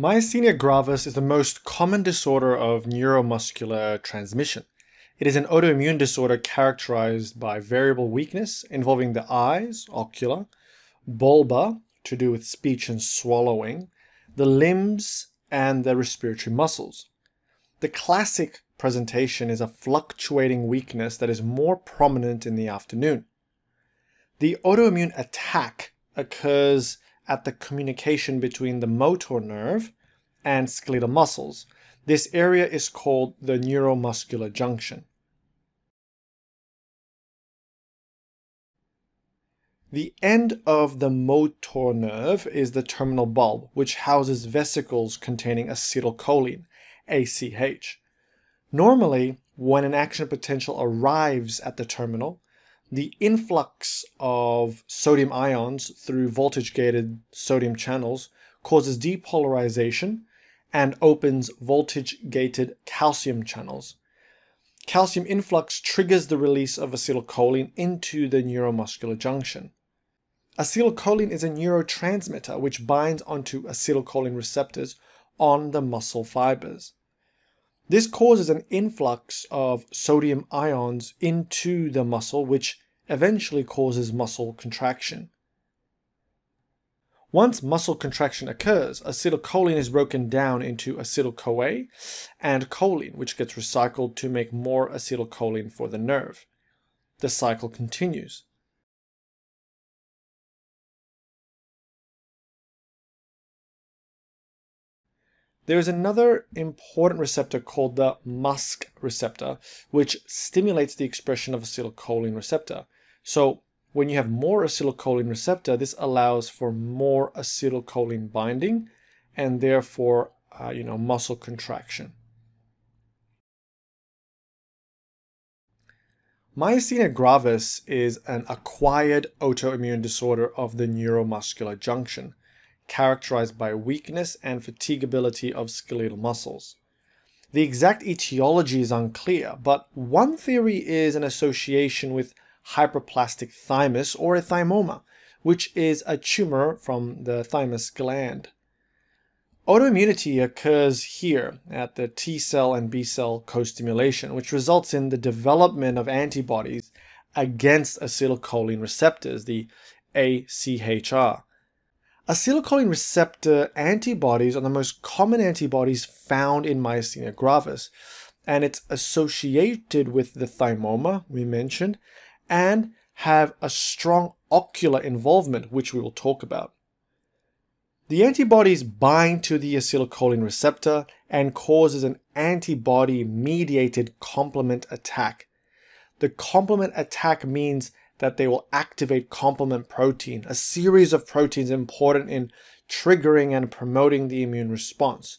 Myasthenia gravis is the most common disorder of neuromuscular transmission. It is an autoimmune disorder characterized by variable weakness involving the eyes, ocular, bulba, to do with speech and swallowing, the limbs, and the respiratory muscles. The classic presentation is a fluctuating weakness that is more prominent in the afternoon. The autoimmune attack occurs at the communication between the motor nerve and skeletal muscles. This area is called the neuromuscular junction. The end of the motor nerve is the terminal bulb, which houses vesicles containing acetylcholine, ACH. Normally, when an action potential arrives at the terminal, the influx of sodium ions through voltage-gated sodium channels causes depolarization and opens voltage-gated calcium channels. Calcium influx triggers the release of acetylcholine into the neuromuscular junction. Acetylcholine is a neurotransmitter which binds onto acetylcholine receptors on the muscle fibers. This causes an influx of sodium ions into the muscle, which eventually causes muscle contraction. Once muscle contraction occurs, acetylcholine is broken down into acetyl-CoA and choline, which gets recycled to make more acetylcholine for the nerve. The cycle continues. There is another important receptor called the MuSK receptor, which stimulates the expression of acetylcholine receptor. So when you have more acetylcholine receptor, this allows for more acetylcholine binding and therefore, muscle contraction. Myasthenia gravis is an acquired autoimmune disorder of the neuromuscular junction, characterized by weakness and fatigability of skeletal muscles. The exact etiology is unclear, but one theory is an association with hyperplastic thymus or a thymoma, which is a tumor from the thymus gland. Autoimmunity occurs here at the T cell and B cell co-stimulation, which results in the development of antibodies against acetylcholine receptors, the ACHR. Acetylcholine receptor antibodies are the most common antibodies found in myasthenia gravis, and it's associated with the thymoma we mentioned, and have a strong ocular involvement, which we will talk about. The antibodies bind to the acetylcholine receptor and causes an antibody-mediated complement attack. The complement attack means that they will activate complement protein, a series of proteins important in triggering and promoting the immune response.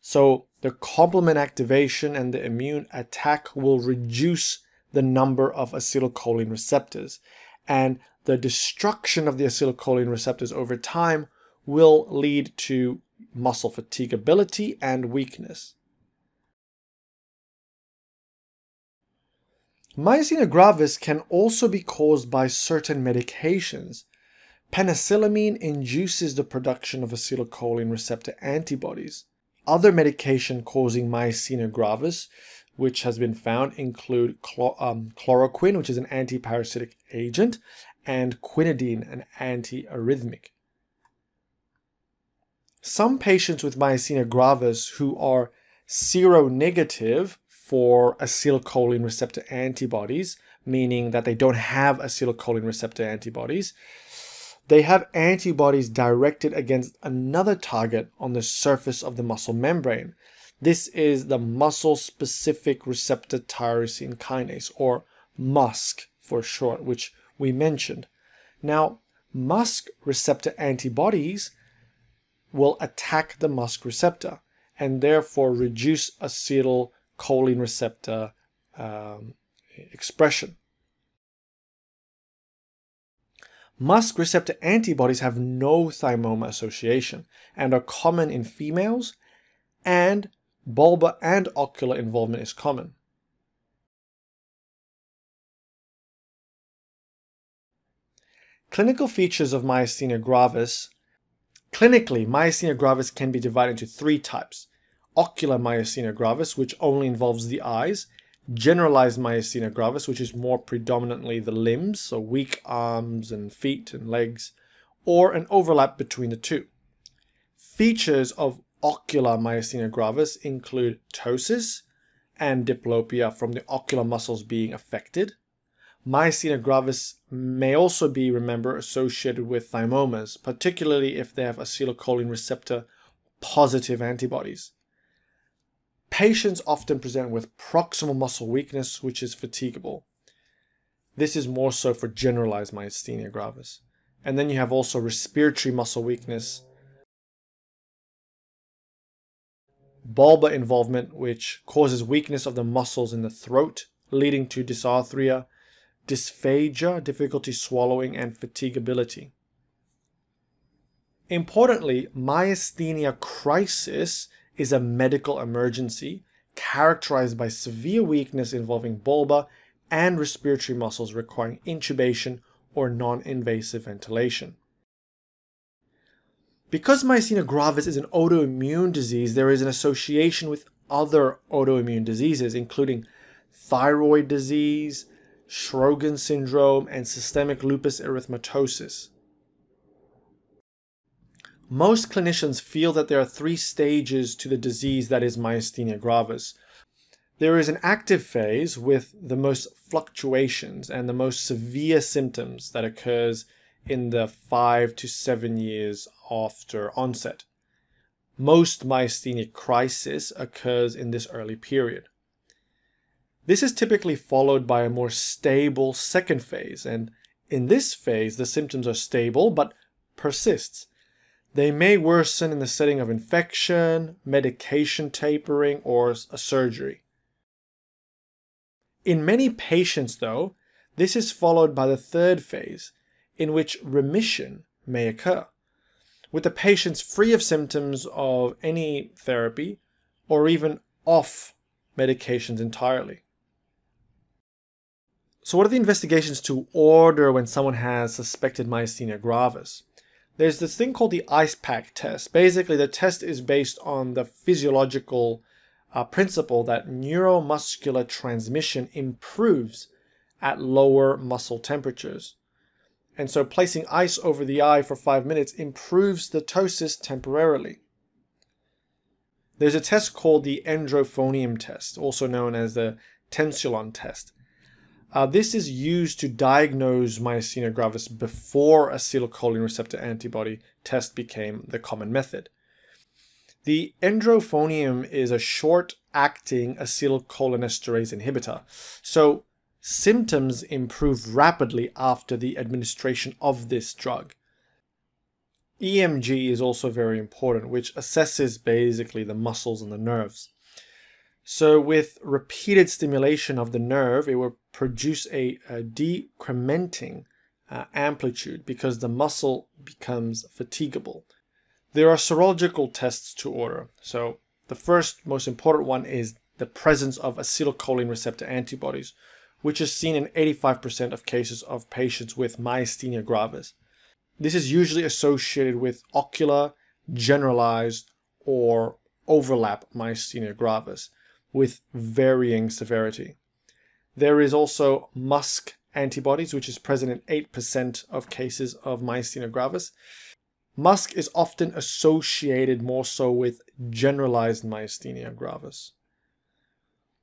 So the complement activation and the immune attack will reduce the number of acetylcholine receptors, and the destruction of the acetylcholine receptors over time will lead to muscle fatigability and weakness. Myasthenia gravis can also be caused by certain medications. Penicillamine induces the production of acetylcholine receptor antibodies. Other medication causing myasthenia gravis, which has been found, include chloroquine, which is an antiparasitic agent, and quinidine, an antiarrhythmic. Some patients with myasthenia gravis who are seronegative for acetylcholine receptor antibodies, meaning that they don't have acetylcholine receptor antibodies, they have antibodies directed against another target on the surface of the muscle membrane. This is the muscle-specific receptor tyrosine kinase, or MuSK for short, which we mentioned. Now, MuSK receptor antibodies will attack the MuSK receptor and therefore reduce acetylcholine receptor expression. MuSK receptor antibodies have no thymoma association and are common in females, and bulbar and ocular involvement is common. Clinical features of myasthenia gravis: Clinically, myasthenia gravis can be divided into three types: ocular myasthenia gravis, which only involves the eyes; generalized myasthenia gravis, which is more predominantly the limbs, so weak arms and feet and legs, or an overlap between the two. Features of ocular myasthenia gravis include ptosis and diplopia from the ocular muscles being affected. Myasthenia gravis may also be, remember, associated with thymomas, particularly if they have acetylcholine receptor positive antibodies. Patients often present with proximal muscle weakness, which is fatigable. This is more so for generalized myasthenia gravis. And then you have also respiratory muscle weakness, bulbar involvement, which causes weakness of the muscles in the throat, leading to dysarthria, dysphagia, difficulty swallowing, and fatigability. Importantly, myasthenia crisis is a medical emergency characterized by severe weakness involving bulbar and respiratory muscles requiring intubation or non-invasive ventilation. Because myasthenia gravis is an autoimmune disease, there is an association with other autoimmune diseases, including thyroid disease, Sjögren's syndrome, and systemic lupus erythematosus. Most clinicians feel that there are three stages to the disease that is myasthenia gravis. There is an active phase with the most fluctuations and the most severe symptoms that occurs in the 5 to 7 years after onset. Most myasthenia crisis occurs in this early period. This is typically followed by a more stable second phase, and in this phase the symptoms are stable but persists. They may worsen in the setting of infection, medication tapering, or a surgery. In many patients, though, this is followed by the third phase, in which remission may occur, with the patients free of symptoms of any therapy or even off medications entirely. So what are the investigations to order when someone has suspected myasthenia gravis? There's this thing called the ICE-PACT test. Basically, the test is based on the physiological principle that neuromuscular transmission improves at lower muscle temperatures. And so placing ice over the eye for 5 minutes improves the ptosis temporarily. There's a test called the endrophonium test, also known as the tensulon test. This is used to diagnose myasthenia gravis before acetylcholine receptor antibody test became the common method. The endrophonium is a short-acting acetylcholinesterase inhibitor, so symptoms improve rapidly after the administration of this drug. EMG is also very important, which assesses basically the muscles and the nerves. So with repeated stimulation of the nerve, it will produce a decrementing amplitude because the muscle becomes fatigable. There are serological tests to order. So the first most important one is the presence of acetylcholine receptor antibodies, which is seen in 85% of cases of patients with myasthenia gravis. This is usually associated with ocular, generalized, or overlap myasthenia gravis with varying severity. There is also MuSK antibodies, which is present in 8% of cases of myasthenia gravis. MuSK is often associated more so with generalized myasthenia gravis.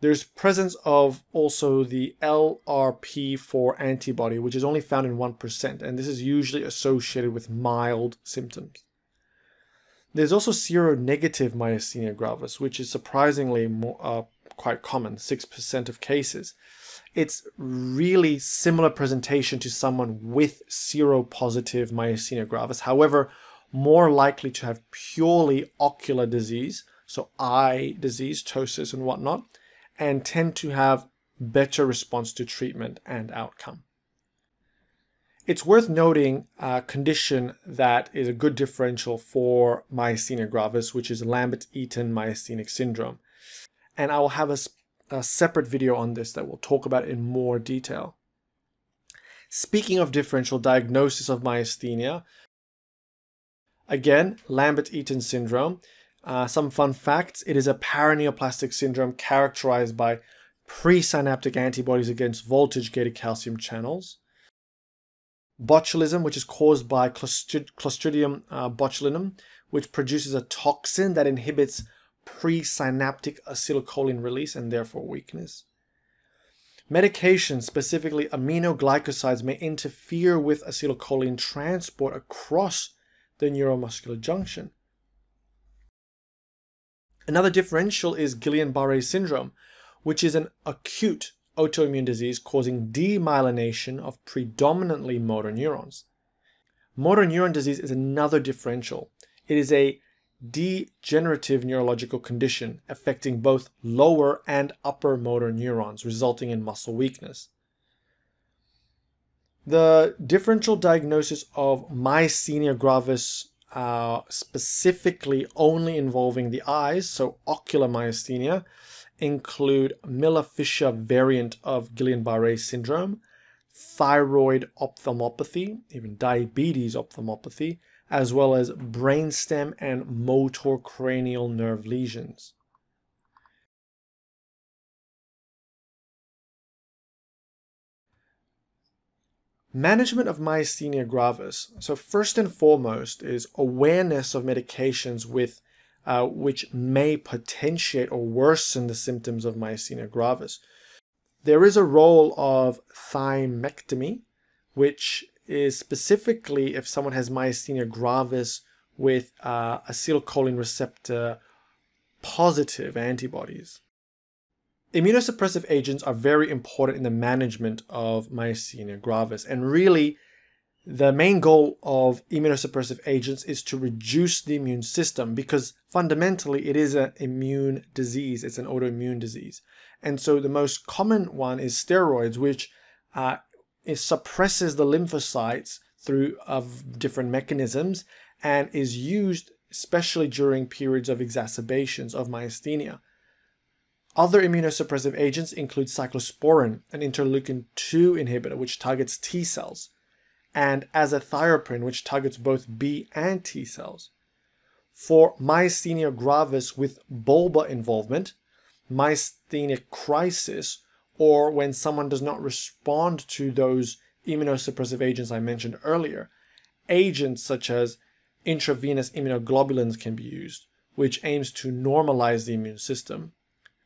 There's presence of also the LRP4 antibody, which is only found in 1%, and this is usually associated with mild symptoms. There's also seronegative myasthenia gravis, which is surprisingly more, quite common, 6% of cases. It's really similar presentation to someone with seropositive myasthenia gravis, however, more likely to have purely ocular disease, so eye disease, ptosis and whatnot, and tend to have better response to treatment and outcome. It's worth noting a condition that is a good differential for myasthenia gravis, which is Lambert-Eaton myasthenic syndrome. And I will have a separate video on this that we'll talk about in more detail. Speaking of differential diagnosis of myasthenia, Again, Lambert-Eaton syndrome. Some fun facts. It is a paraneoplastic syndrome characterized by presynaptic antibodies against voltage-gated calcium channels. Botulism, which is caused by Clostridium botulinum, which produces a toxin that inhibits presynaptic acetylcholine release and therefore weakness. Medications, specifically aminoglycosides, may interfere with acetylcholine transport across the neuromuscular junction. Another differential is Guillain-Barré syndrome, which is an acute autoimmune disease causing demyelination of predominantly motor neurons. Motor neuron disease is another differential. It is a degenerative neurological condition affecting both lower and upper motor neurons, resulting in muscle weakness. The differential diagnosis of myasthenia gravis, specifically only involving the eyes, so ocular myasthenia, include Miller-Fisher variant of Guillain-Barré syndrome, thyroid ophthalmopathy, even diabetes ophthalmopathy, as well as brainstem and motor cranial nerve lesions. Management of myasthenia gravis. So first and foremost is awareness of medications with which may potentiate or worsen the symptoms of myasthenia gravis. There is a role of thymectomy, which is specifically if someone has myasthenia gravis with acetylcholine receptor positive antibodies. Immunosuppressive agents are very important in the management of myasthenia gravis, and really the main goal of immunosuppressive agents is to reduce the immune system, because fundamentally it is an immune disease, it's an autoimmune disease. And so the most common one is steroids, which it suppresses the lymphocytes through different mechanisms and is used especially during periods of exacerbations of myasthenia. Other immunosuppressive agents include cyclosporin, an interleukin-2 inhibitor, which targets T cells, and azathioprine, which targets both B and T cells. For myasthenia gravis with bulbar involvement, myasthenic crisis, or when someone does not respond to those immunosuppressive agents I mentioned earlier, agents such as intravenous immunoglobulins can be used, which aims to normalize the immune system,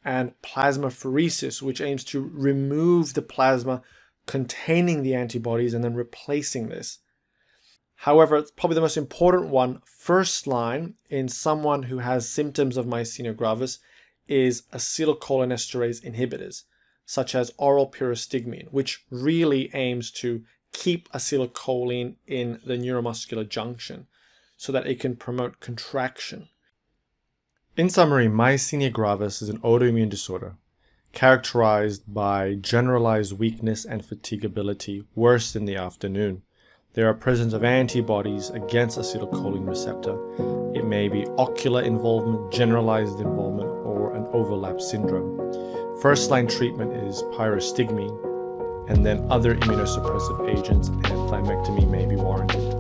and plasmapheresis, which aims to remove the plasma containing the antibodies and then replacing this. However, it's probably the most important one, first line in someone who has symptoms of myasthenia gravis, is acetylcholinesterase inhibitors, such as oral pirostigmine, which really aims to keep acetylcholine in the neuromuscular junction so that it can promote contraction. In summary, myasthenia gravis is an autoimmune disorder characterized by generalized weakness and fatigability, worse in the afternoon. There are presence of antibodies against acetylcholine receptor. It may be ocular involvement, generalized involvement, or an overlap syndrome. First-line treatment is pirostigmine, and then other immunosuppressive agents and thymectomy may be warranted.